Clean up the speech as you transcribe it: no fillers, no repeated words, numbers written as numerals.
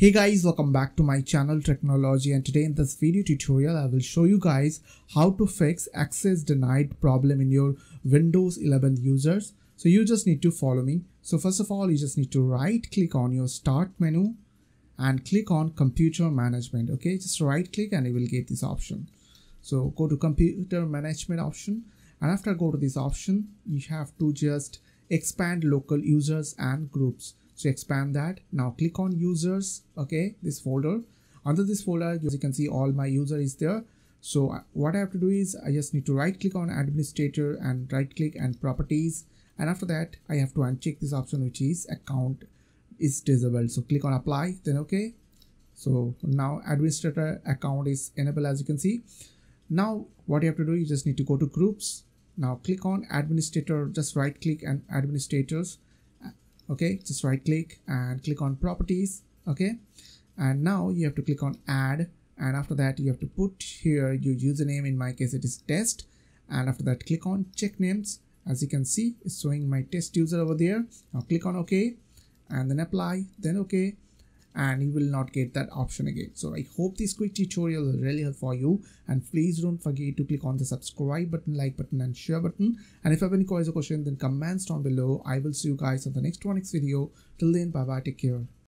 Hey guys, welcome back to my channel Technology, and today in this video tutorial I will show you guys how to fix access denied problem in your Windows 11 users. So you just need to follow me. So first of all, you just need to right click on your start menu and click on computer management. Okay, just right click and you will get this option. So go to computer management option, and after go to this option you have to just expand local users and groups. So expand that. Now click on users. Okay, this folder. Under this folder, as you can see, all my user is there. So what I have to do is I just need to right click on administrator and right click and properties. And after that, I have to uncheck this option, which is account is disabled. So click on apply, then okay. So now administrator account is enabled, as you can see. Now what you have to do, you just need to go to groups. Now click on administrator, just right click and administrators. Okay, just right click and click on properties. Okay, and now you have to click on add, and after that you have to put here your username. In my case it is test, and after that click on check names. As you can see, it's showing my test user over there. Now click on OK and then apply, then OK, and you will not get that option again. So I hope this quick tutorial will really help for you, and please don't forget to click on the subscribe button, like button and share button. And if you have any questions or questions, then comments down below. I will see you guys on the next video. Till then, bye bye, take care.